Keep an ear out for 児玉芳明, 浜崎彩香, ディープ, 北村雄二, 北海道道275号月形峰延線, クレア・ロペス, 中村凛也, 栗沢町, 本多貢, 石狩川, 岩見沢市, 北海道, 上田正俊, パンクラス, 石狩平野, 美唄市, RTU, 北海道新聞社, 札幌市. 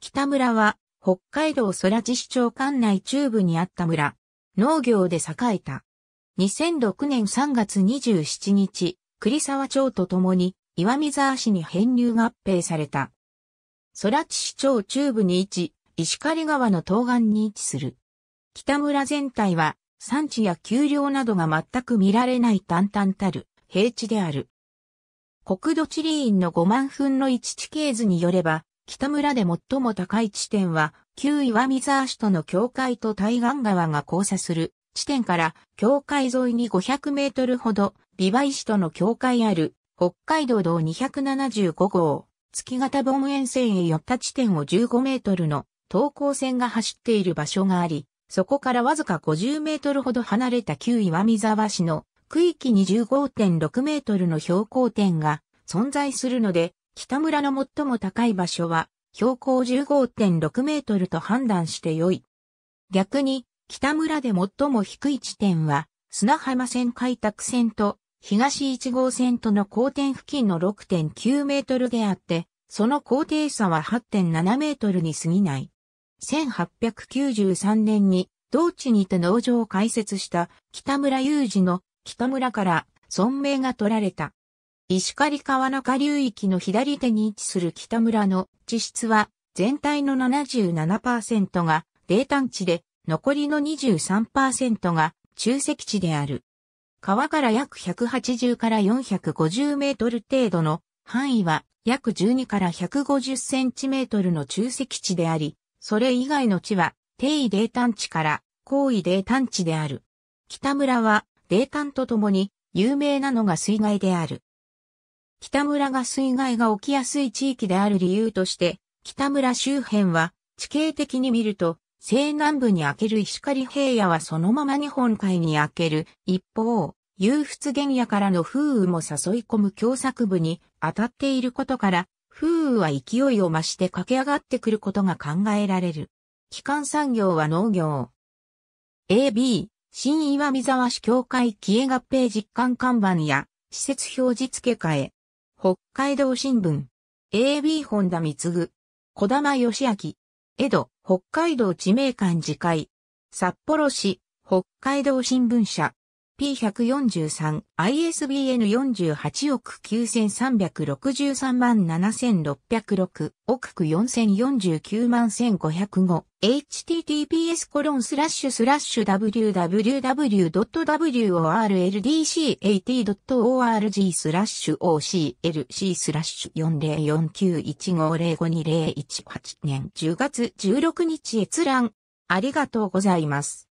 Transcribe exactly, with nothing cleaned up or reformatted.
北村は、北海道空知市町管内中部にあった村。農業で栄えた。にせんろくねんさんがつにじゅうしちにち、栗沢町とともに、岩見沢市に編入合併された。空知市町中部に位置、石狩川の東岸に位置する。北村全体は、山地や丘陵などが全く見られない淡々たる平地である。国土地理院のごまんぶんのいち地形図によれば、北村で最も高い地点は、旧岩見沢市との境界と対岸川が交差する地点から、境界沿いにごひゃくメートルほど、美唄市との境界ある、北海道道にひゃくななじゅうごごう、月形盆縁線へ寄った地点をじゅうごメートルの等高線が走っている場所があり、そこからわずかごじゅうメートルほど離れた旧岩見沢市の区域に じゅうごてんろくメートルの標高点が存在するので、北村の最も高い場所は標高 じゅうごてんろくメートルと判断してよい。逆に、北村で最も低い地点は、砂浜線開拓線と東いちごうせんとの交点付近の ろくてんきゅうメートルであって、その高低差は はちてんななメートルに過ぎない。せんはっぴゃくきゅうじゅうさんねんに同地にて農場を開設した北村雄二の北村から村名が取られた。石狩川の下流域の左手に位置する北村の地質は全体の ななじゅうななパーセント が泥炭地で残りの にじゅうさんパーセント が中石地である。川から約ひゃくはちじゅうからよんひゃくごじゅうメートル程度の範囲は約じゅうにからひゃくごじゅうセンチメートルの中石地であり、それ以外の地は、低位泥炭地から高位泥炭地である。北村は、泥炭とともに、有名なのが水害である。北村が水害が起きやすい地域である理由として、北村周辺は、地形的に見ると、西南部に開ける石狩平野はそのまま日本海に開ける。一方、湧出原野からの風雨も誘い込む狭窄部に当たっていることから、風雨は勢いを増して駆け上がってくることが考えられる。基幹産業は農業。エービー、新岩見沢市境界帰依合併実感看板や、施設表示付け替え。北海道新聞。エービー 本田貢。児玉義明。江戸、北海道地名館次回。札幌市、北海道新聞社。ピーいちよんさん、アイエスビーエヌ よんじゅうはちおくきゅうせんさんびゃくろくじゅうさんまんななせんろっぴゃくろく、億よんせんよんじゅうきゅうまんせんごひゃくご、エイチティーティーピーエスコロンスラッシュスラッシュダブリュダブリュダブリュドットオーアールジースラッシュオーシーエルシースラッシュよんまるよんきゅういちごゼロごにゼロいちはちねんじゅうがつじゅうろくにち閲覧。ありがとうございます。